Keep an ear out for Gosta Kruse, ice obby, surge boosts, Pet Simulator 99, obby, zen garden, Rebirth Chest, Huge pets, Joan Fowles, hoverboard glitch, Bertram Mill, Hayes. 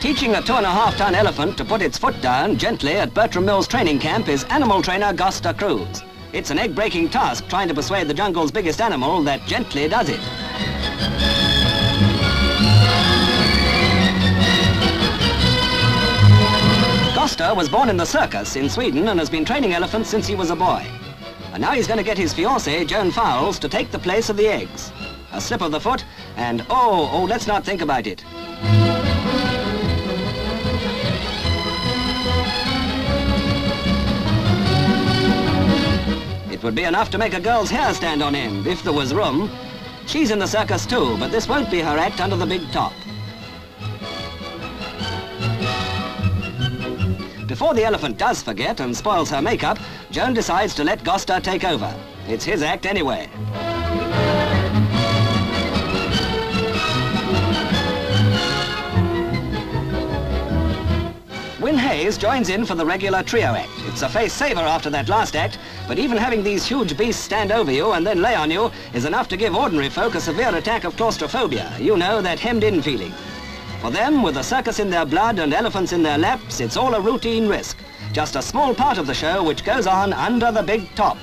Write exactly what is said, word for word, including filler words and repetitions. Teaching a two-and-a-half-ton elephant to put its foot down gently at Bertram Mill's training camp is animal trainer Gosta Kruse. It's an egg-breaking task trying to persuade the jungle's biggest animal that gently does it. Gosta was born in the circus in Sweden and has been training elephants since he was a boy. And now he's going to get his fiancée, Joan Fowles, to take the place of the eggs. A slip of the foot and, oh, oh, let's not think about it. It would be enough to make a girl's hair stand on end, if there was room. She's in the circus too, but this won't be her act under the big top. Before the elephant does forget and spoils her makeup, Joan decides to let Gosta take over. It's his act anyway. Hayes joins in for the regular trio act. It's a face-saver after that last act, but even having these huge beasts stand over you and then lay on you is enough to give ordinary folk a severe attack of claustrophobia, you know, that hemmed-in feeling. For them, with the circus in their blood and elephants in their laps, it's all a routine risk. Just a small part of the show which goes on under the big top.